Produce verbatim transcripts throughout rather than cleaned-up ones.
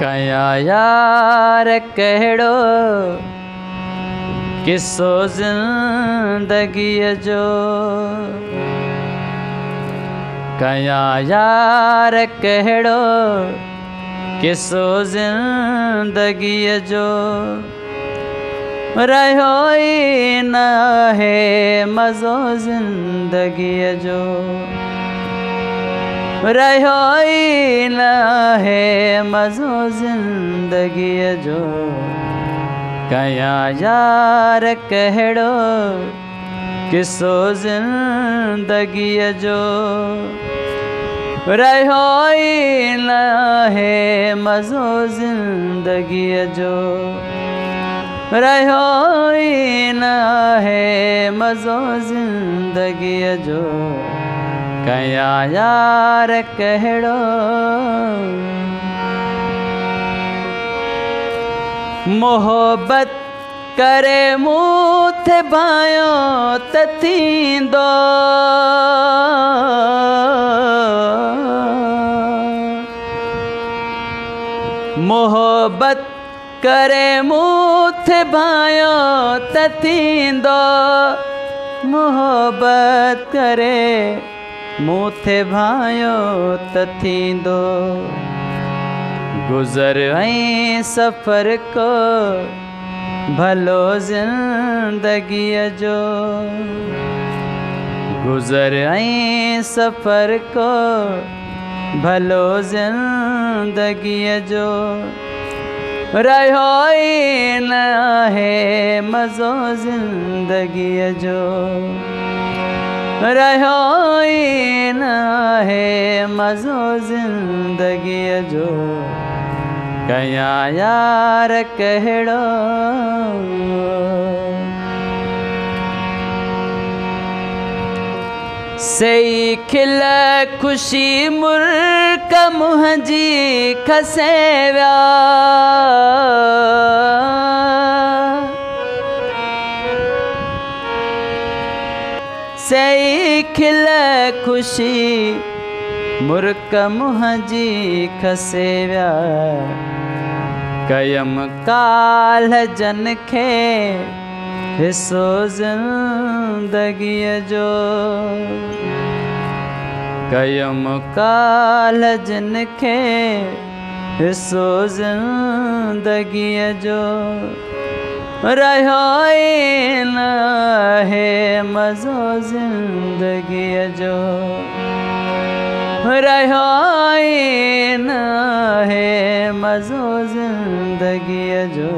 कयां यार कहड़ो किस्सो जिंदगी जो, कयां यार कहड़ो किस्सो जिंदगी जो, रहो ई न है मज़ो जिंदगी जो, रहो ई न है मज़ो जिंदगी जो, कयां यार कहड़ो किस्सो जिंदगी जो, रहो ई न है मज़ो जिंदगी जो, रहो ई न है मज़ो जिंदगी जो, कयां यार कहड़ो। मोहब्बत करे मूंथ भायो त थींदो, मोहब्बत करे मूंथ भायो त थींदो, मोहब्बत करे मूंथे भायो त थींदो, गुज़र ऐं सफ़र को भलो जिंदगी जो, गुज़र ऐं सफ़र को भलो जिंदगी जो, रहो ई न है मज़ो जिंदगी जो, रहो ई न है मज़ो जिंदगी जो, कयां यार कहड़ो। सही खिल खुशी मुर्क मुंहिंजी खसे विया, सही खिल खुशी मुर्क मुंहिंजी खसे विया, कयम काल जन खे हिस्सो जिंदगी जो, कयम काल जन खे हिस्सो जिंदगी जो, रहो ई न है मज़ो जिंदगी जो, रहो ई न है मज़ो जिंदगी जो,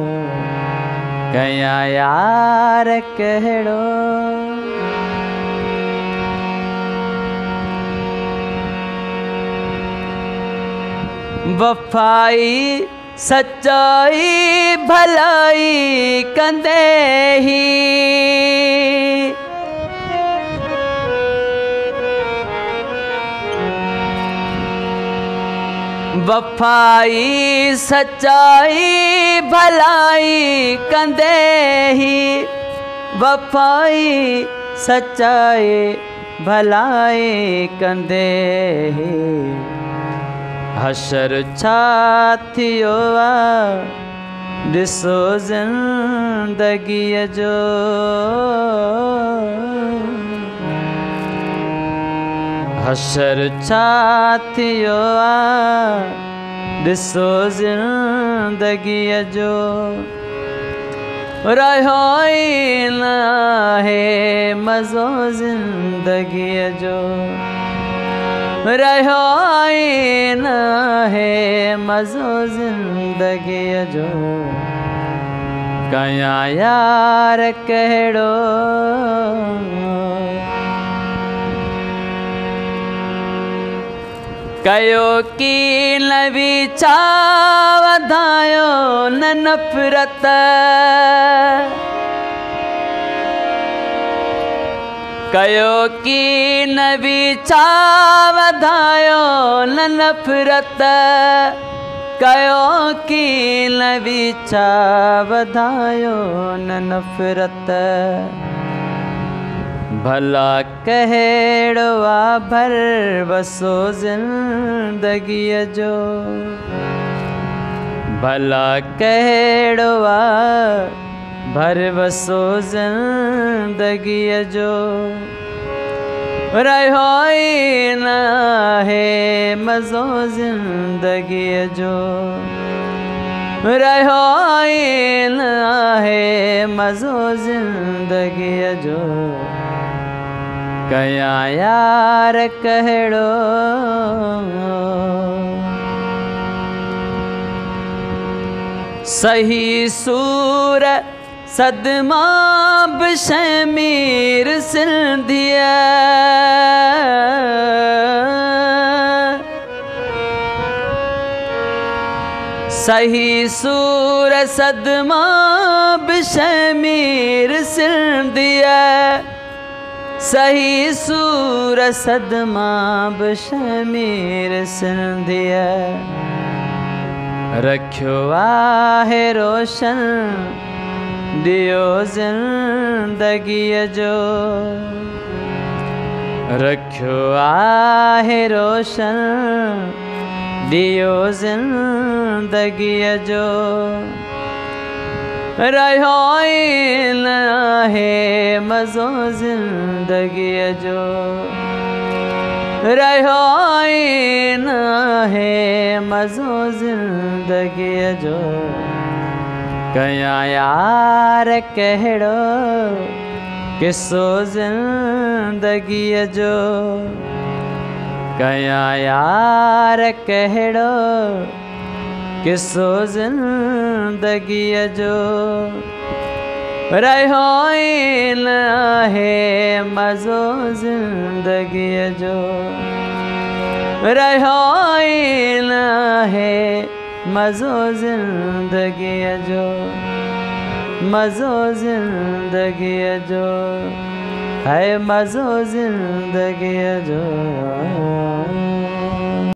कयां यार कहड़ो। वफाई सच्चाई भलाई कंदे ही, वफाई सच्चाई भलाई कंदे ही, वफाई सच्चाई भलाई कंदे ही, हशर छा थियो आ ॾिसो ज़िंदगीअ जो, हशर छा थियो आ ॾिसो ज़िंदगीअ जो, रहो ई न है मज़ो ज़िंदगीअ जो, रहो ई न है मज़ो ज़िंदगीअ जो, कयां यार कहड़ो। कयो की न वीचार वधायो न नफ़रत, कयो की न वीचार वधायो न नफ़रत, कयो की न वीचार वधायो न नफ़रत, भला कहड़ो आ भर बसो जिंदगी जो, भला कहड़वा भर बसो जिंदगी जो रहोई ना है मज़ो जिंदगी जो रहोई ना है मज़ो जिंदगी जो कया यार कहड़ो सही सूर सदमा शमीर सिंधिया सही सूर सदमा शमीर सिंधिया सही सूर सदमा शमीर सिंधिया रखो आहे रोशन दियो जिंदगी जो रखो आहे रोशन दियो जिंदगी जो रहोई ना है मज़ो जिंदगी जो रहोई ना है मज़ो जिंदगी जो कया यार कहड़ो किसो जिंदगी जो कया यार कहड़ो किसो जिंदगी जो रहोई ना है मज़ो जिंदगी जो रहोई ना है मज़ो जिंदगी जो मज़ो जिंदगी जो है मज़ो जिंदगी जो।